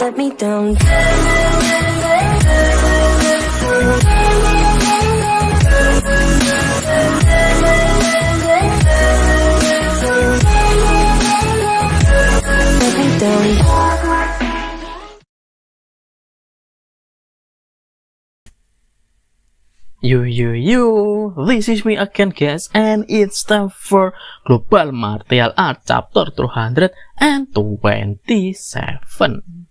Let me down. Yo, this is me again guys, and it's time for Global Martial Art chapter 227.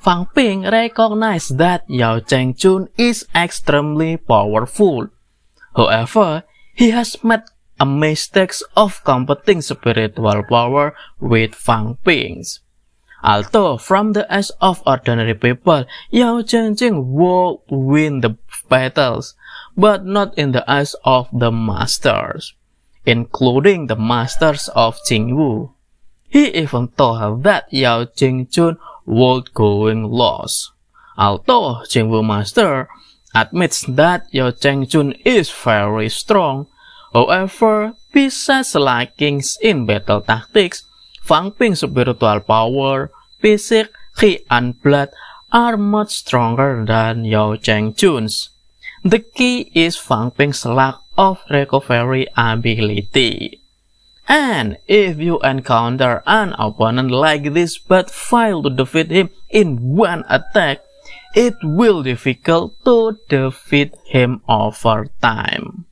Fang Ping recognized that Yao Chengjun is extremely powerful. However, he has made a mistake of competing spiritual power with Fang Ping's. Although from the eyes of ordinary people, Yao Chengjun will win the battles, but not in the eyes of the masters, including the masters of Jingwu. He even told that Yao Chengjun was going lost. Although Jingwu Master admits that Yao Chengjun is very strong, however, besides lacking in battle tactics, Fang Ping's spiritual power, physique, qi, and blood are much stronger than Yao Chengjun's. The key is Fang Ping's lack of recovery ability. And if you encounter an opponent like this but fail to defeat him in one attack, it will be difficult to defeat him over time.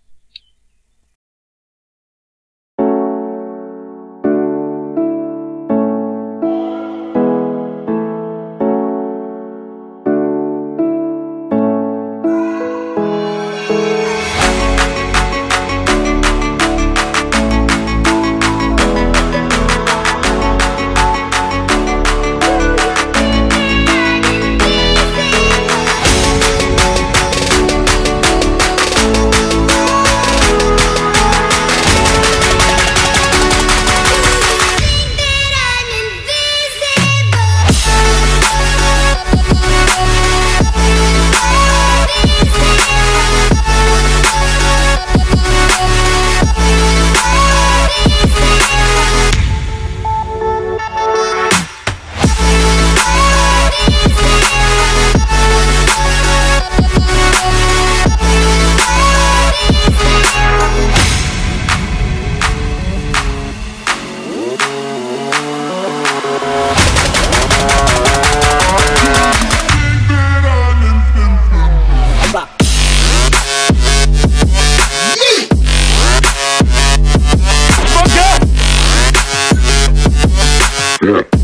Yeah.